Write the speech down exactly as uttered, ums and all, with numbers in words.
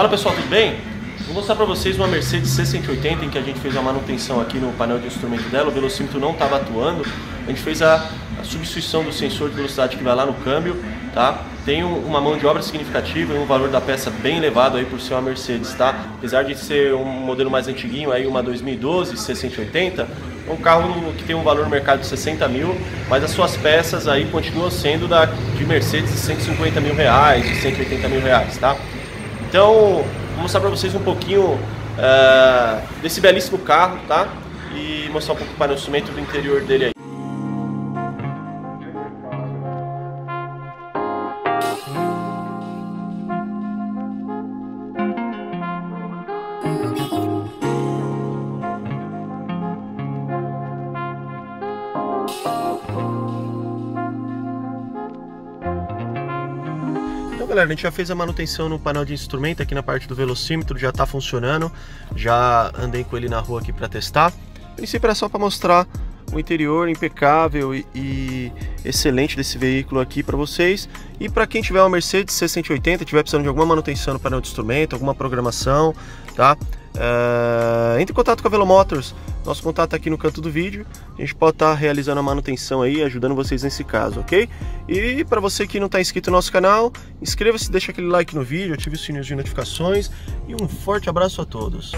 Fala pessoal, tudo bem? Vou mostrar para vocês uma Mercedes C cento e oitenta em que a gente fez a manutenção aqui no painel de instrumento dela. O velocímetro não estava atuando, a gente fez a, a substituição do sensor de velocidade que vai lá no câmbio, tá? Tem um, uma mão de obra significativa e um valor da peça bem elevado aí por ser uma Mercedes, tá? Apesar de ser um modelo mais antiguinho, aí uma dois mil e doze C cento e oitenta, é um carro que tem um valor no mercado de sessenta mil, mas as suas peças aí continuam sendo da, de Mercedes de cento e cinquenta mil reais, de cento e oitenta mil reais, tá? Então, vou mostrar para vocês um pouquinho uh, desse belíssimo carro, tá? E mostrar um pouco para o instrumento do interior dele aí. Então galera, a gente já fez a manutenção no painel de instrumento aqui na parte do velocímetro, já está funcionando, já andei com ele na rua aqui para testar. A princípio era só para mostrar o interior impecável e, e excelente desse veículo aqui para vocês. E para quem tiver uma Mercedes C cento e oitenta, tiver precisando de alguma manutenção no painel de instrumento, alguma programação, tá? Uh, entre em contato com a Velomotors, nosso contato tá aqui no canto do vídeo. A gente pode estar tá realizando a manutenção aí, ajudando vocês nesse caso, ok? E para você que não está inscrito no nosso canal, inscreva-se, deixa aquele like no vídeo, ative o sininho de notificações e um forte abraço a todos.